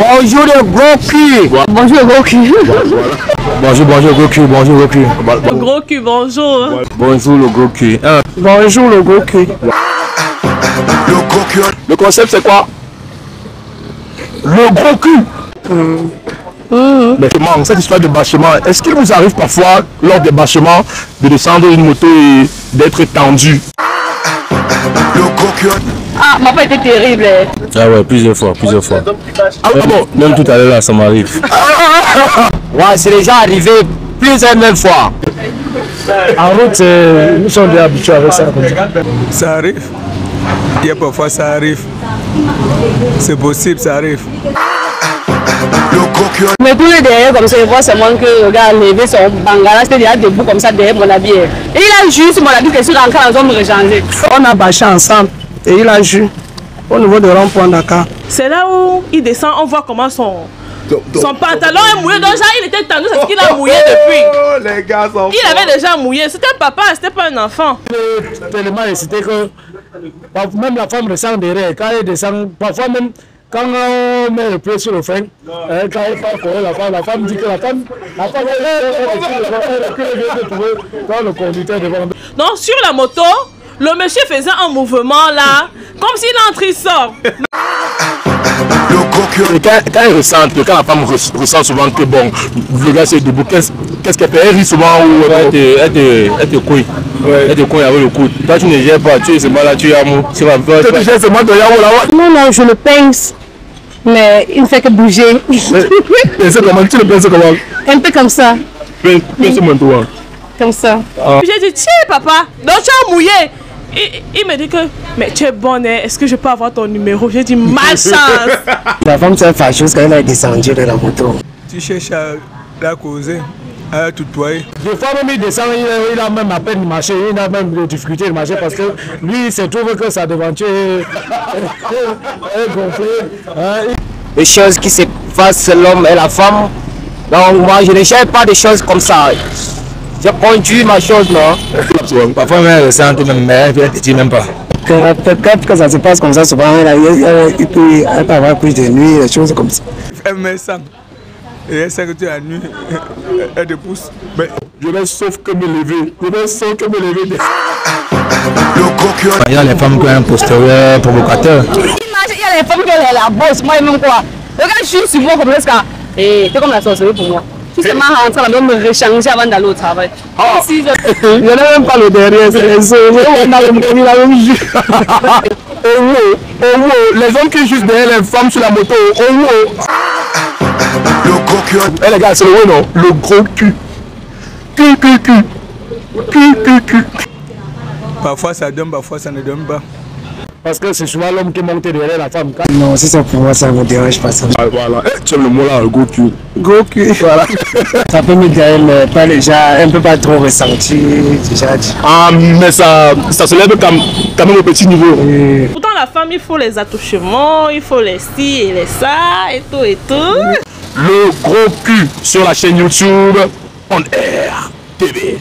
Bonjour le gros cul. Bonjour le gros cul. Bonjour le gros cul, bonjour le gros cul. Le gros cul, bonjour. Bonjour le gros cul. Bonjour le gros cul. Le gros cul. Le concept c'est quoi? Le gros cul. Mais cette histoire de bâchement, est-ce qu'il vous arrive parfois lors des bâchements de descendre une moto et d'être tendu? Le gros cul. Ah, ma paix était terrible. Ah ouais, plusieurs fois. Ah bon, même tout à l'heure là, ça m'arrive. Ouais, c'est déjà arrivé plusieurs même fois. En route, nous sommes déjà habitués avec ça. Ça arrive. Il y a parfois ça arrive. C'est possible, ça arrive. Mais tous les derrière comme ça, je vois seulement que le gars a levé son bangala, c'était déjà debout comme ça derrière mon habillé. Et il a juste mon habit qui est sur l'encadre, on me rechanger. On a bâché ensemble. Et il a joué au niveau de rond-point Dakar. C'est là où il descend, on voit comment son pantalon est mouillé. Donc, genre, il était tendu, c'est ce qu'il a mouillé depuis. Oh, les gars sont il avait déjà mouillé. C'était un papa, c'était pas un enfant. Tellement c'était que même la femme descend derrière. Quand elle descend, parfois même quand on met le pied sur le frein, quand elle part courir, la femme dit que la femme elle de trouver dans le conducteur devant. Donc, sur la moto, le monsieur faisait un mouvement là, comme s'il entre, il sort. Quand il ressent, quand la femme ressent souvent que bon, le gars c'est debout, qu'est-ce qu'elle fait? Elle rit souvent ou elle te couille. Elle te couille avec le coude. Toi tu ne gères pas, tu es seulement là, tu es amour. Tu vas faire. Tu gères seulement de l'amour là-bas. Non, je le pince, mais il ne fait que bouger. Mais c'est comment? Tu le pinces comment? Un peu comme ça. Pince-moi toi. Comme ça. J'ai dit, tiens papa, donc tu as mouillé. Il me dit que, mais tu es bonne, est-ce que je peux avoir ton numéro? J'ai dit, malchance. La femme s'est fâchée quand elle est descendue de la moto. Tu cherches à la causer, à la tutoyer. Des fois même il descend, il a même à peine marché, il a même des difficultés de marcher parce que lui il se trouve que sa devanture est gonflée. Les choses qui se passent, l'homme et la femme, donc moi je ne cherche pas des choses comme ça. J'ai conduit ma chose, non? Parfois, elle ressent même, mais elle ne dit même pas. Quand ça se passe comme ça, souvent, elle peut avoir couche de nuit, des choses comme ça. Elle me sent. Et elle sent que tu es à nuit. Elle te pousse. Mais je vais sauf que me lever. Il y a les femmes qui ont un postérieur provocateur. Il y a les femmes qui ont la bosse, moi-même quoi. Regarde, je suis souvent comme ça. Et c'est comme la sorcellerie pour moi. Tu sais, ma rentrée, on doit me réchanger avant d'aller au travail. Il n'y en a même pas le derrière, c'est les hommes. On a même jus. Oh, les hommes qui juste derrière les femmes sur la moto. Oh, le gros cul. Eh les gars, c'est le haut, non? Le gros cul. Cul. Parfois ça donne, parfois ça ne donne pas. Parce que c'est souvent l'homme qui monte derrière la femme. Non, si c'est pour moi, ça ne me dérange pas. Ça. Ah, voilà, tu aimes le mot là, le gros cul. Gros cul, voilà. Ça peut me dire, mais pas déjà, un peu pas trop ressenti, déjà. Ah, mais ça se lève quand même au petit niveau. Oui. Pourtant, la femme, il faut les attouchements, il faut les ci et les ça, et tout. Le gros cul sur la chaîne YouTube On Air TV.